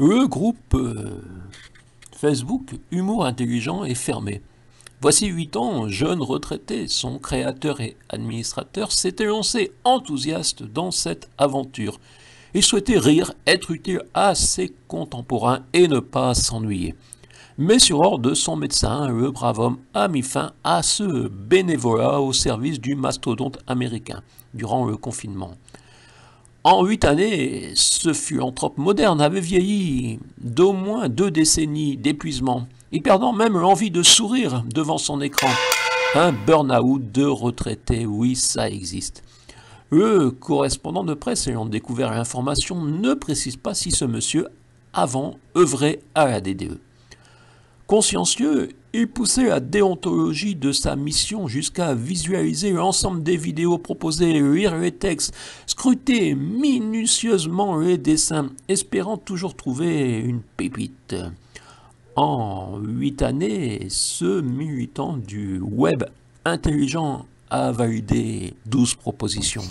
Le groupe Facebook Humour intelligent et fermé. Voici 8 ans, jeune retraité, son créateur et administrateur s'était lancé enthousiaste dans cette aventure. Il souhaitait rire, être utile à ses contemporains et ne pas s'ennuyer. Mais sur ordre de son médecin, le brave homme a mis fin à ce bénévolat au service du mastodonte américain durant le confinement. En 8 années, ce philanthrope moderne avait vieilli d'au moins 2 décennies d'épuisement, y perdant même l'envie de sourire devant son écran. Un burn-out de retraité, oui, ça existe. Le correspondant de presse ayant découvert l'information ne précise pas si ce monsieur avant œuvrait à la DDE. Consciencieux, il poussait la déontologie de sa mission jusqu'à visualiser l'ensemble des vidéos proposées, lire les textes, scruter minutieusement les dessins, espérant toujours trouver une pépite. En 8 années, ce militant du web intelligent a validé 12 propositions.